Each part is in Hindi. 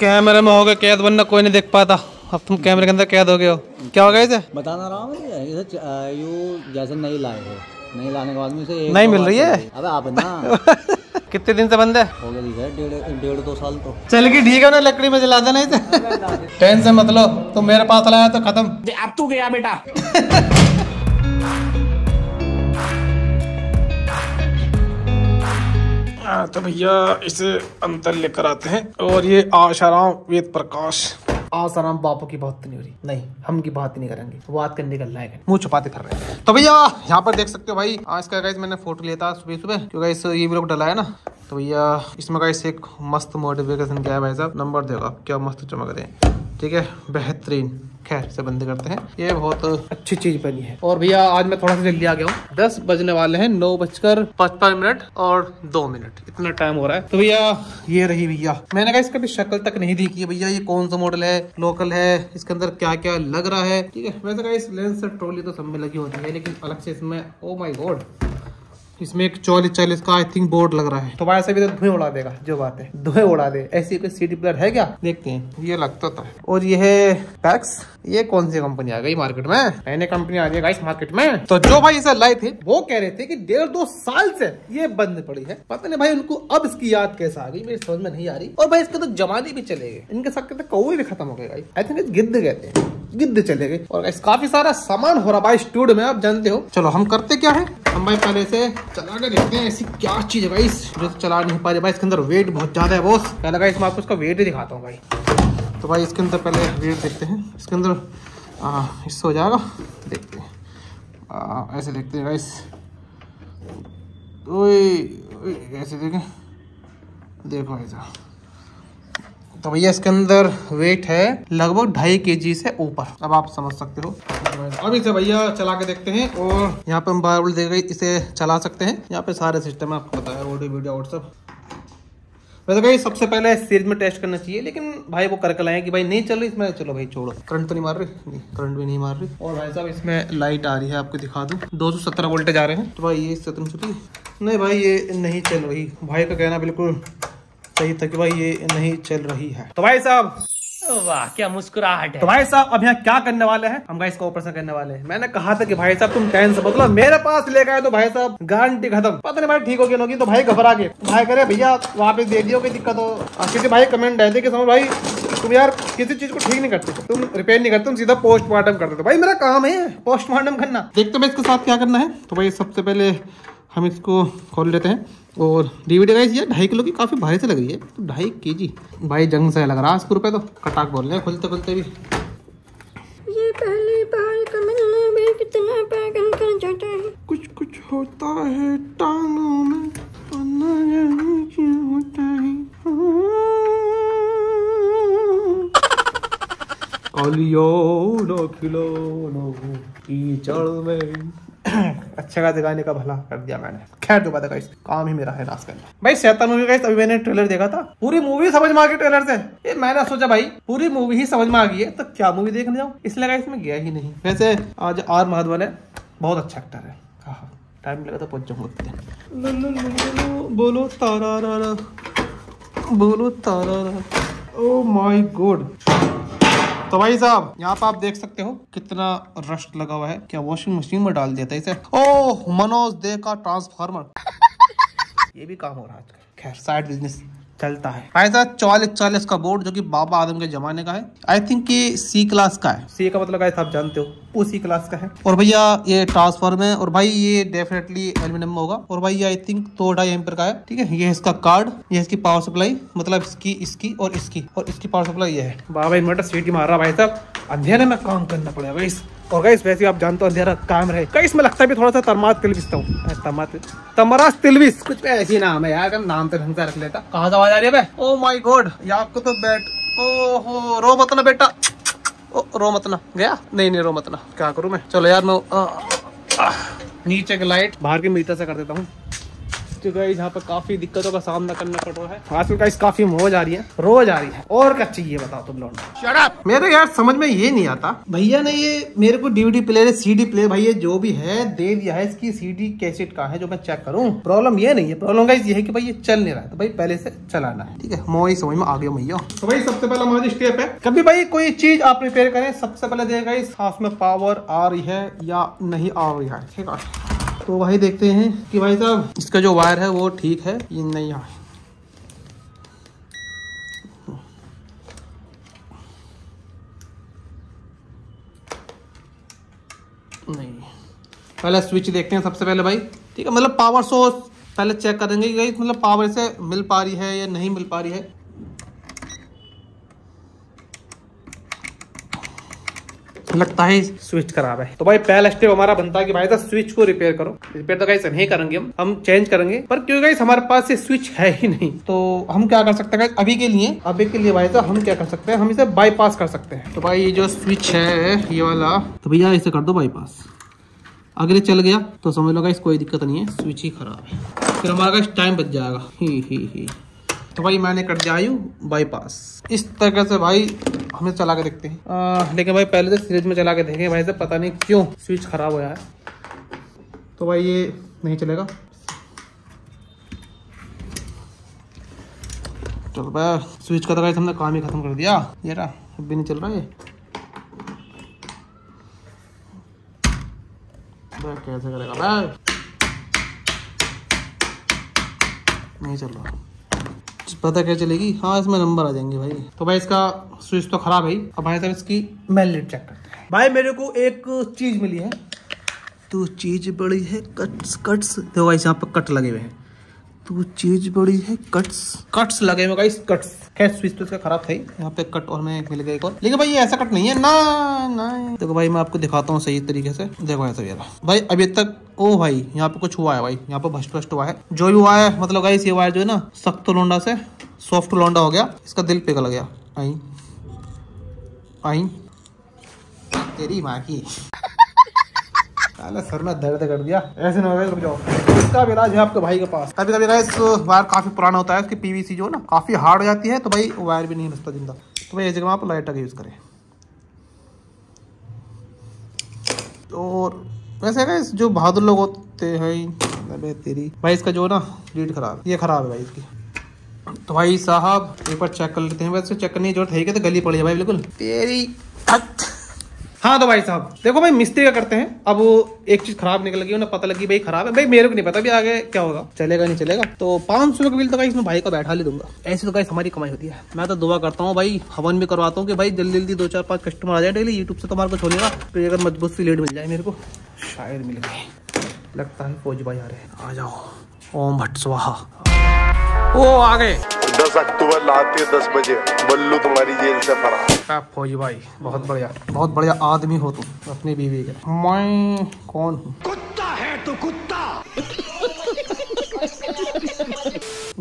कैमरे में हो गए कैद, वरना कोई नहीं देख पाता। अब तुम कैमरे के अंदर कैद हो गए हो, क्या हो गया इसे बताना रहा हूँ। यू जैसे नहीं लाए हो, नहीं लाने के बाद में इसे नहीं मिल रही है। अबे आप ना कितने दिन से बंद है? हो गया डेढ़ दो साल तो। चल की ठीक है ना, लकड़ी में जला देना इसे। टेंशन मतलब तुम मेरे पास लाया तो खत्म, अब तू गया बेटा। तो भैया इसे अंतर लेकर आते हैं, और ये आशाराम वेद प्रकाश, आशाराम बापू की बात नहीं हो रही, नहीं हम की बात नहीं करेंगे, बात करने का लायक है, मुंह छुपाते कर रहे हैं। तो भैया यहाँ पर देख सकते हो भाई, आज का गाइस मैंने फोटो लिया था सुबह सुबह, क्योंकि इस ये व्लॉग डला है ना, तो भैया इसमें गाइस एक मस्त मोटिवेशन क्या है भाई साहब, नंबर देगा क्या मस्त चमक रहे हैं, ठीक है बेहतरीन। खैर से बंद करते हैं, ये बहुत अच्छी चीज बनी है। और भैया आज मैं थोड़ा सा जल्दी आ गया हूँ, 10 बजने वाले हैं, 9:55 और 2 मिनट इतना टाइम हो रहा है। तो भैया ये रही भैया, मैंने कहा इसका भी शक्ल तक नहीं देखी है भैया, ये कौन सा मॉडल है, लोकल है, इसके अंदर क्या क्या लग रहा है, ठीक है। वैसे कहा इस लेंस से ट्रॉली तो सब में लगी होती है, लेकिन अलग से इसमें ओ माई गॉड, इसमें एक 4440 का आई थिंक बोर्ड लग रहा है, तो भाई से भी तो धुएं उड़ा देगा। जो बात है धुएं उड़ा दे, ऐसी कोई सीडी प्लेयर है क्या? देखते हैं, ये लगता था। और ये है पैक्स, ये कौन सी कंपनी आ गई मार्केट में, नई कंपनी आ रही है मार्केट में। तो जो भाई इसे लाए थे वो कह रहे थे कि 1.5-2 साल से ये बंद पड़ी है, पता नहीं भाई उनको अब इसकी याद कैसे आ गई, मेरी समझ में नहीं आ रही। और भाई इसके तो जमाने भी चले गए, इनके साथ कहते कौए भी खत्म हो गए, आई थिंक गिद्ध कहते हैं, गिद्ध चले गए। और काफी सारा सामान हो रहा भाई स्टूडियो में, आप जानते हो। चलो हम करते क्या है, हम भाई पहले से चला कर देखते हैं ऐसी क्या चीज है भाई जो चला नहीं पा रही भाई, इसके अंदर वेट बहुत ज्यादा है बॉस। पहले गाइस मैं आपको इसका वेट ही दिखाता हूँ भाई, तो भाई इसके अंदर पहले वेट देखते हैं, इसके अंदर इससे हो जाएगा, देखते हैं ऐसे देखते हैं गाइस, ऐसे देखें, देखो ऐसा। तो भैया इसके अंदर वेट है लगभग 2.5 केजी से ऊपर, अब आप समझ सकते हो। अब इसे भैया चला के देखते हैं, और यहाँ पे हम बाइबल देख गए, इसे चला सकते हैं, यहाँ पे सारे सिस्टम है आपको बताया, ऑडियो वीडियो व्हाट्सअप। वैसे भाई सबसे पहले सीरीज में टेस्ट करना चाहिए, लेकिन भाई वो करके लाए कि भाई नहीं चल रही इसमें, चलो भाई छोड़ो। करंट तो नहीं मार रही, नहीं करंट भी नहीं मार रही। और भाई साहब इसमें लाइट आ रही है, आपको दिखा दूँ 217 वोल्टेज आ रहे हैं। तो भाई ये 17 नहीं भाई ये नहीं चल रही, भाई का कहना बिल्कुल सही तक भाई ये नहीं चल रही है। तो भाई साहब वाह क्या मुस्कुराहट है। तो भाई साहब अब यहाँ क्या करने वाले हैं हम, गाइस इसका ऑपरेशन करने वाले हैं। मैंने कहा था कि भाई साहब तुम टेंशन बदलो, मेरे पास लेकर आए तो भाई साहब गारंटी खत्म, पता नहीं भाई ठीक हो गया होगी। तो भाई घबरा के भाई करे भैया वापस दे दियो, कोई दिक्कत हो। किसी भाई कमेंट रहते कि समझ भाई तुम यार किसी चीज को ठीक नहीं करते, तुम रिपेयर नहीं करते, तुम सीधा पोस्टमार्टम करते। तो भाई मेरा काम है पोस्टमार्टम करना, देखते भाई इसके साथ क्या करना है। तो भाई सबसे पहले हम इसको खोल लेते हैं, और डीवीडी गाइस ये 2.5 किलो की काफ़ी भारी से लग रही है, तो 2.5 केजी भाई जंग से लग रहा है, इसको रुपये तो कटाक बोल रहे हैं खुलते खुलते भी। ये पहली बार कमलना भी कितना पागल कर जाता है, कुछ कुछ होता है टांगों में तो ना जाने क्या होता है। अच्छा खासा गाने का भला कर दिया मैंने, खैर जो बात है गाइस काम ही मेरा है नाश करना। भाई शैतान मूवी गाइस अभी मैंने ट्रेलर देखा था, पूरी मूवी समझ में आ गई ट्रेलर से। ये मैंने सोचा भाई पूरी मूवी ही समझ में आ गई है तो क्या मूवी देखने जाऊँ, इसलिए गाइस मैं गया ही नहीं। वैसे आज आर माधवन है, बहुत अच्छा एक्टर है, टाइम लगा तो पहुंच जाऊंगा। बोलो तारा रा, बोलो तारा रा, ओ माई गॉड। तो भाई साहब यहाँ पे आप देख सकते हो कितना रस्ट लगा हुआ है, क्या वॉशिंग मशीन में डाल देता है इसे। ओह मनोज दे का ट्रांसफार्मर, ये भी काम हो रहा है आजकल, खैर साइड बिजनेस चलता है। भाई साहब 4440 का बोर्ड जो कि बाबा आदम के जमाने का है, आई थिंक ये C क्लास का है, C का मतलब आप जानते हो उसी क्लास का है। और भैया ये ट्रांसफार्मर है, और भाई ये डेफिनेटली एल्यूमिनियम में होगा, और भाई ये आई थिंक 2.5 एम्पर का है, ठीक है। ये इसका कार्ड, ये इसकी पावर सप्लाई, मतलब इसकी और इसकी और इसकी पावर सप्लाई ये है। बाबा इन्वर्टर सीटी मार रहा भाई साहब, अंधेरे में काम करना पड़ेगा गाइस, और गाइस वैसे आप जानते हो अंधेरा काम रहे गाइस। इसमें लगता है भी थोड़ा सा तमराज तिलविस, तमराज तिलविस कुछ ऐसी नाम है यार, नाम तो ढंग से रख लेता। कहाँ से आवाज आ रही है? ओ माय गॉड ये आपको तो बैठ, ओहो रो मत ना बेटा, ओ रो मत ना गया, नहीं रो मत ना, क्या करूँ मैं। चलो यार मैं नीचे की लाइट बाहर के मीटर से कर देता हूँ, तो गाइस यहाँ पर काफी दिक्कतों का सामना करना पड़ रहा है आजकल। गाइस काफी मौज आ रही है, रोज आ रही है, और क्या चाहिए बताओ तुम लोग। Shut up. मेरे यार समझ में ये नहीं आता, भैया ने ये मेरे को डीवीडी प्लेयर सीडी प्लेयर भाई ये जो भी है दे दिया है, इसकी सीडी कैसेट का है जो मैं चेक करूँ। प्रॉब्लम ये नहीं है, प्रॉब्लम गाइस ये है कि भाई ये चल नहीं रहा है, तो भाई पहले से चलाना है। ठीक है, मोई समझ में आ गया भैया। तो भाई सबसे पहला हमारा स्टेप है, कभी भाई कोई चीज आप रिपेयर करें सबसे पहले देखा इस हाथ में पावर आ रही है या नहीं आ रही है। ठीक है, तो भाई देखते हैं कि भाई साहब इसका जो वायर है वो ठीक है ये नहीं है। नहीं, पहले स्विच देखते हैं सबसे पहले भाई। ठीक है, मतलब पावर सोर्स पहले चेक करेंगे कि मतलब पावर से मिल पा रही है या नहीं मिल पा रही है। लगता है स्विच खराब है, तो भाई पहला स्टेप हमारा बनता है कि भाई साहब स्विच को रिपेयर करो। रिपेयर तो गाइस नहीं करेंगे हम चेंज करेंगे, पर क्योंकि गाइस हमारे पास ये स्विच है ही नहीं, तो हम क्या कर सकते हैं अभी के लिए भाई साहब हम क्या कर सकते हैं, हम इसे बाईपास कर सकते हैं। तो भाई ये जो स्विच है ये वाला, तो भैया इसे कर दो बाईपास। अगर ये चल गया तो समझ लो गाइस कोई दिक्कत नहीं है, स्विच ही खराब है, फिर हमारा टाइम बच जाएगा। तो भाई मैंने कर दिया बाईपास इस तरह से। भाई हमें चला के देखते हैं, लेकिन भाई पहले से सीरीज में चला के देखेंगे। भाई से पता नहीं क्यों स्विच खराब हुआ है, तो भाई ये नहीं चलेगा। चलो तो भाई स्विच का तो हमने काम ही खत्म कर दिया। ये रहा, अभी नहीं चल रहा है, कैसे करेगा भाई, नहीं चल रहा, पता क्या चलेगी। हाँ, इसमें नंबर आ जाएंगे भाई। तो भाई इसका स्विच तो खराब है। अब भाई साहब इसकी मैग्नेट चेक करते हैं। भाई मेरे को एक चीज मिली है, तो चीज बड़ी है कट्स। देखो भाई यहाँ पर कट लगे हुए हैं, तो चीज बड़ी है कट्स लगे हुए गाइस, कट्स। खैर स्विच तो इसका खराब था ही, यहाँ पे कट और मैं मिल गया एक और, लेकिन भाई ये ऐसा कट नहीं है ना। देखो भाई मैं आपको दिखाता हूँ सही तरीके से। देखो ऐसा भी भाई अभी तक, ओ भाई यहाँ पे कुछ हुआ है, भाई यहाँ पे भ्रष्ट हुआ है, जो भी हुआ है मतलब गाइस ये वायर जो है ना सख्त लौंडा से सॉफ्ट लौंडा हो गया, इसका दिल पिघल गया। आई आई तेरी माँ की सर में दर्द कर दिया, ऐसे ना हो जाओ। इसका इलाज है आपके भाई के पास। कभी कभी गाइस वायर काफी पुराना होता है, उसकी पीवीसी जो ना काफी हार्ड हो जाती है, तो भाई वायर भी नहीं बचता जिंदा। तो भाई इस जगह आप लाइटर का यूज करें। और वैसे गाइस जो बहादुर लोग होते हैं, तेरी भाई इसका जो ना लीड खराब, ये खराब है भाई इसकी। तो भाई साहब एक बार चेक कर लेते हैं, वैसे चेक करने की जरूरत है कि तो गली पड़ी है भाई बिल्कुल तेरी। हाँ तो भाई साहब देखो भाई मिस्त्री क्या करते हैं, अब वो एक चीज खराब निकल गई, उन्हें पता लगी भाई खराब है, भाई मेरे को नहीं पता भी आगे क्या होगा, चलेगा नहीं चलेगा। तो 500 का बिल तो भाई इसमें भाई को बैठा ले दूंगा। ऐसे तो गाइस हमारी कमाई होती है। मैं तो दुआ करता हूँ भाई, हवन भी करवाता हूँ कि भाई जल्दी जल्दी 2-4-5 कस्टमर आ जाए डेली। यूट्यूब से तो हमारे को छोड़ेगा, तो अगर मजबूत सी लेट मिल जाए मेरे को, शायद मिल गए। लगता है फौज भाई आ रहे हैं, आ जाओ। ओम भट्ट स्वाहा। ओ आ गए। 10 अक्टूबर लाते 10 बजे बल्लू तुम्हारी जेल से फरार। फौजी भाई बहुत बढ़िया आदमी हो तुम। अपनी बीवी का मैं कौन हूँ, कुत्ता है तो कुत्ता।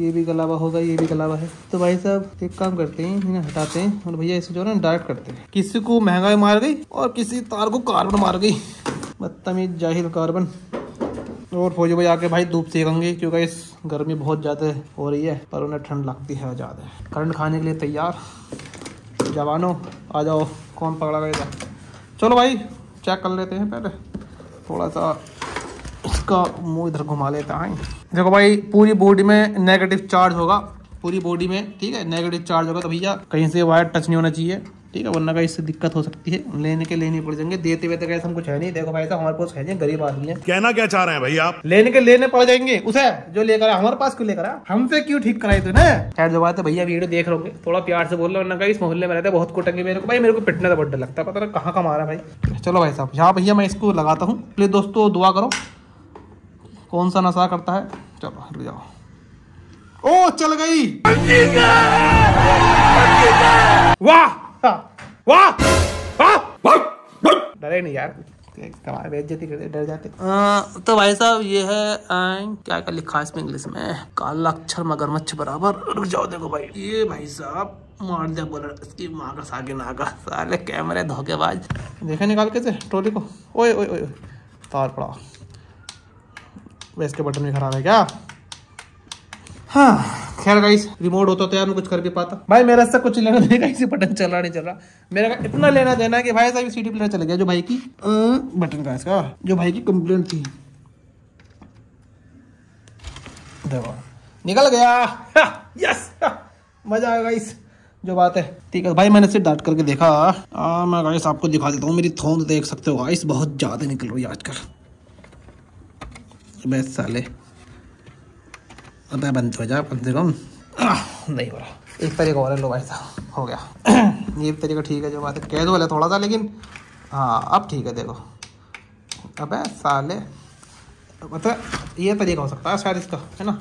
ये भी गलावा होगा, ये भी गलावा है। तो भाई साहब एक काम करते हैं, इन्हें हटाते हैं और भैया इसे जो ना डायरेक्ट करते हैं। किसी को महंगाई मार गई और किसी तार को कार्बन मार गई, बदतमीज जाहिल कार्बन। और फौजी भाई आके भाई धूप सेकेंगे, क्योंकि इस गर्मी बहुत ज़्यादा हो रही है, पर उन्हें ठंड लगती है ज़्यादा। करंट खाने के लिए तैयार जवानों, आ जाओ। कौन पकड़ा गया? चलो भाई चेक कर लेते हैं, पहले थोड़ा सा इसका मुंह इधर घुमा लेता है। देखो भाई पूरी बॉडी में नेगेटिव चार्ज होगा, पूरी बॉडी में। ठीक है, नेगेटिव चार्ज होगा, तो भैया कहीं से वायर टच नहीं होना चाहिए। ठीक है, वरना का इससे दिक्कत हो सकती है, लेने के लेने पड़ जाएंगे। देते हुए तो कैसे हम कुछ है नहीं। देखो भाई साहब हमारे पास है नहीं, गरीब आदमी है। कहना क्या चाह रहे हैं भाई आप? लेने के लेने पड़ जाएंगे। उसे जो लेकर आया हमारे पास क्यों लेकर आया, हमसे क्यों ठीक कराई तू ना। खैर जो बात है भैया वीडियो देख रहे होंगे, थोड़ा प्यार से बोल रहे, वरना का इस मोहल्ले में रहते बहुत कुटेंगे मेरे को। भाई मेरे को पिटने का बहुत डर लगता है, पता नहीं कहाँ का मारा भाई। चलो भाई साहब यहाँ भैया मैं इसको लगाता हूँ। प्लीज दोस्तों दुआ करो, कौन सा नशा करता है। चलो हट जाओ। ओ चल गई, वाह वाह वाह। डरे नहीं यार, कमाल बेइज्जती करते, डर जाते। तो भाई साहब ये है क्या क्या लिखा है इसमें इंग्लिश में, काला अक्षर मगरमच्छ बराबर। रुक जाओ, देखो भाई ये भाई साहब मार दिया बोलर, इसकी माँ का सागे नागा। साले कैमरे धोखेबाज, देखे निकाल के से ट्रॉली को। ओए ओए ओए तार पड़ा, वैसे इसके बटन भी खराब है क्या। हाँ खैर गाइस, रिमोट होता तो यार मैं कुछ कर भी पाता। भाई मेरा से कुछ लेना देना, इसी बटन चला नहीं चल रहा मेरा, इतना लेना देना है कि भाई साहब सीडी प्लेयर चल गया जो भाई की बटन का इसका जो भाई की कंप्लेंट थी, देखो निकल गया। यस मजा आया गाइस, जो बात है ठीक है। भाई मैंने सिर्फ डांट करके देखा। मैं गाइस आपको दिखा देता हूँ, मेरी थोंद देख सकते हो गाइस, बहुत ज़्यादा निकल रही है आजकल। बस साले अब बंद हो जाए कम से कम, नहीं हो रहा। एक तरीका और है लो भाई साहब, हो गया ये तरीका ठीक है, जो बात है। कैद वाला थोड़ा सा लेकिन हाँ अब ठीक है। देखो अबे साले, मतलब ये तरीका हो सकता है शायद इसका, है ना।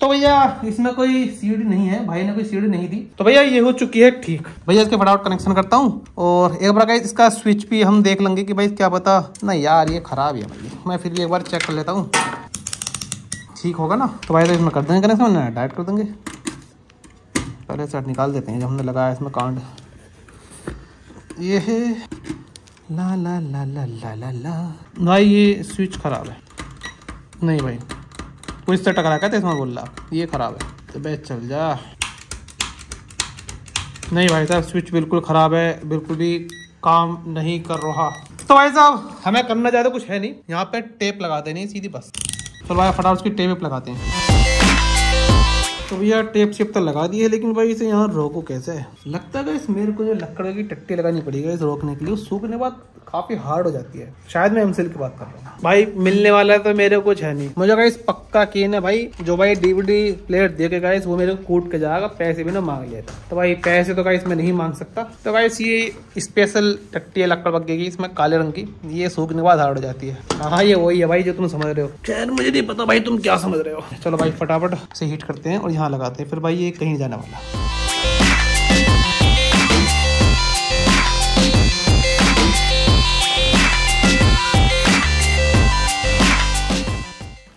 तो भैया इसमें कोई सीढ़ी नहीं है, भाई ने कोई सीढ़ी नहीं दी। तो भैया ये हो चुकी है ठीक। भैया इसके फटाफट कनेक्शन करता हूँ और एक बार गाइस इसका स्विच भी हम देख लेंगे कि भाई क्या पता नहीं यार ये खराब है भाई, मैं फिर भी एक बार चेक कर लेता हूँ ठीक होगा ना। तो भाई तो इसमें कर देंगे कनेक्शन, डायरेक्ट कर देंगे। पहले सेट निकाल देते हैं जो हमने लगाया इसमें कांड। ये है ला ला ला ला ला ला ला। भाई ये स्विच खराब है, नहीं भाई कुछ से टकरा कहते इसमें बोल रहा ये खराब है। तो बस चल जा, नहीं भाई साहब स्विच बिल्कुल ख़राब है, बिल्कुल भी काम नहीं कर रहा। तो भाई साहब हमें करना ज़्यादा कुछ है नहीं, यहाँ पे टेप लगा देनी सीधी बस। चलो भाई फटाफट उसकी टेप लगाते हैं। तो भैया टेप शिप तो लगा दी है, लेकिन भाई इसे यहाँ रोको कैसे है। लगता है इस मेरे को जो लकड़ की टट्टी लगानी पड़ेगी इसे रोकने के लिए, सूखने के बाद काफी हार्ड हो जाती है। शायद मैं एमसीएल की बात कर रहा हूँ। भाई मिलने वाला है तो मेरे कुछ है नहीं, मुझे गाइस पक्का केन है भाई। जो भाई डीवीडी प्लेयर देके गाइस वो मेरे को कूट के जाएगा, पैसे भी ना मांग लेता। तो भाई पैसे तो गाइस मैं नहीं मांग सकता। तो गाइस ये स्पेशल टट्टी है लकड़ बग्गे की, इसमें काले रंग की, ये सूखने के बाद हार्ड हो जाती है। हाँ ये वही है भाई जो तुम समझ रहे हो। खैर मुझे नहीं पता भाई तुम क्या समझ रहे हो। चलो भाई फटाफट से हीट करते हैं और यहाँ लगाते हैं, फिर भाई ये कहीं जाने वाला।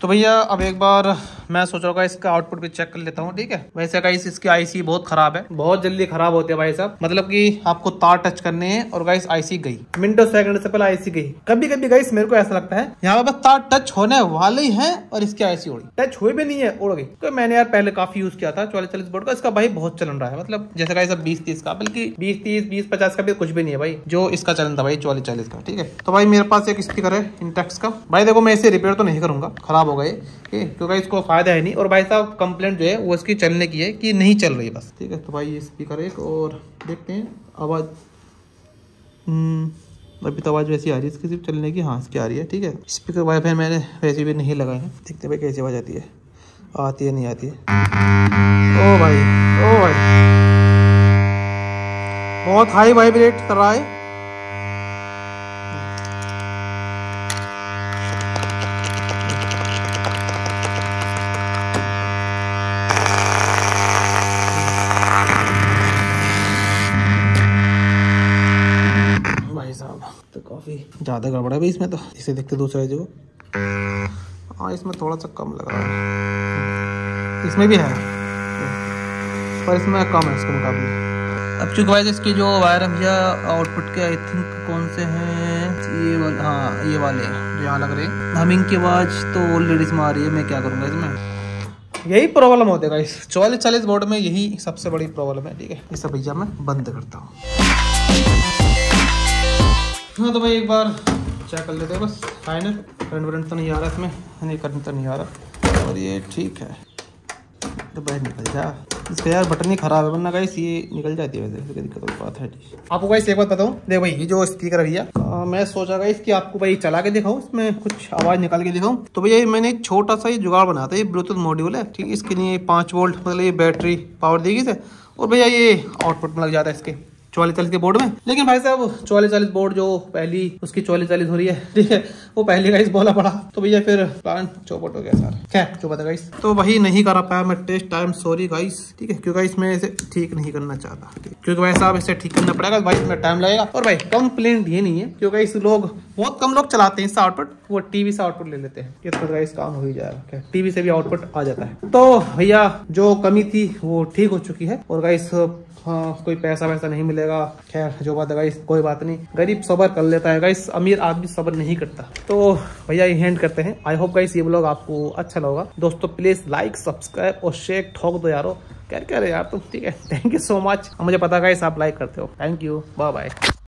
तो भैया अब एक बार मैं सोच रहा हूँ इसका आउटपुट भी चेक कर लेता हूँ ठीक है। वैसे गाइस इसकी आईसी बहुत खराब है, बहुत जल्दी खराब होती है भाई साहब। मतलब कि आपको तार टच करने हैं और गाइस आईसी गई, मिनटों सेकंड से पहले आईसी गई। कभी कभी गाइस मेरे को ऐसा लगता है यहाँ पर तार टच होने वाले ही है और इसकी आईसी उड़ी, टच हुई भी नहीं है उड़ गई। तो मैंने यार पहले काफी यूज किया था 4440 बोर्ड का, इसका भाई बहुत चलन रहा है। मतलब जैसे गाइस अब 20-30 का, बल्कि 20-30, 20-50 का भी कुछ भी नहीं है भाई जो इसका चलन था भाई 4440 का ठीक है। तो भाई मेरे पास एक स्पीकर है इंटेक्स का, भाई देखो मैं इसे रिपेयर तो नहीं करूंगा, खराब हो गए क्योंकि इसको फायदा है नहीं। और भाई साहब कंप्लेंट जो है वो इसकी चलने की है कि नहीं चल रही बस ठीक है। तो भाई ये स्पीकर एक और देखते हैं आवाज, अभी तो आवाज वैसी आ रही है इसकी सिर्फ चलने की, हाँ इसकी आ रही है ठीक है। स्पीकर वाईफाई मैंने वैसे भी नहीं लगाया है, देखते भाई कैसी आवाज आती है, आती है नहीं आती है। ओ भाई ओ भाई बहुत हाई वाइब्रेट कर रहा है। ज़्यादा गड़बड़ा भाई इसमें, तो इसे देखते दूसरा जो, हाँ इसमें थोड़ा सा कम लग रहा है, इसमें भी है पर इसमें कम है इसके मुकाबले। अब चूंकि भाई इसकी जो वायर है भैया आउटपुट के आई थिंक कौन से हैं ये वाले, हाँ ये वाले जो यहाँ लग रहे हैं। हमिंग की आवाज़ तो ऑलरेडी इसमें आ रही है, मैं क्या करूँगा इसमें, यही प्रॉब्लम होती है गाइस 4440 बोर्ड में, यही सबसे बड़ी प्रॉब्लम है ठीक है। इस भैया मैं बंद करता हूँ। हाँ तो भाई एक बार चेक कर लेते हैं बस, फाइनल करंट वरंट तो नहीं आ रहा इसमें, नहीं करंट तो नहीं आ रहा और ये ठीक है। तो भाई निकल जा, इसका यार बटन ही खराब है वरना गाइस ये निकल जाती है, वैसे दिक्कत वाली बात है। आपको गाइस एक बात बताऊँ, देख भाई ये जो स्पीकर है भैया, मैं सोचा गाइस कि आपको भाई चला के दिखाऊँ, इसमें कुछ आवाज़ निकाल के दिखाऊँ। तो भैया मैंने एक छोटा सा ये जुगाड़ बनाया था, ये ब्लूटूथ मॉड्यूल है ठीक है। इसके लिए 5 वोल्ट मतलब ये बैटरी पावर देगी इसे, और भैया ये आउटपुट में लग जाता है इसके 4440 के बोर्ड में। लेकिन भाई साहब 4440 बोर्ड जो पहली उसकी 4440 हो रही है ठीक है, वो पहले गाइस बोला पड़ा तो भैया फिर प्लान चौपट हो गया सारा। क्या चौपट है गाइस, तो वही नहीं करा पाया मैं test, I am sorry guys ठीक है। क्योंकि इसमें इसे ठीक नहीं करना चाहता, क्योंकि भाई साहब इसे ठीक करना पड़ेगा, भाई इसमें टाइम लगेगा। और भाई कंप्लेंट ये नहीं है क्योंकि इस लोग बहुत कम लोग चलाते हैं इसका आउटपुट, वो टीवी से आउटपुट ले लेते हैं। ये तो गाइस काम हो ही जाएगा, टीवी से भी आउटपुट आ जाता है। तो भैया जो कमी थी वो ठीक हो चुकी है और गाइस हाँ कोई पैसा वैसा नहीं मिलेगा। खैर जो बात है गाइस, कोई बात नहीं, गरीब सबर कर लेता है गाइस, अमीर आदमी सबर नहीं करता। तो भैया ये हैंड करते हैं। आई होप गाइस ये ब्लॉग आपको अच्छा लगा। दोस्तों प्लीज लाइक, सब्सक्राइब और शेयर ठोक दो यारो। क्या कह रहे यार तुम? ठीक है, थैंक यू सो मच। मुझे पता गाइस आप लाइक करते हो। Thank you, bye bye.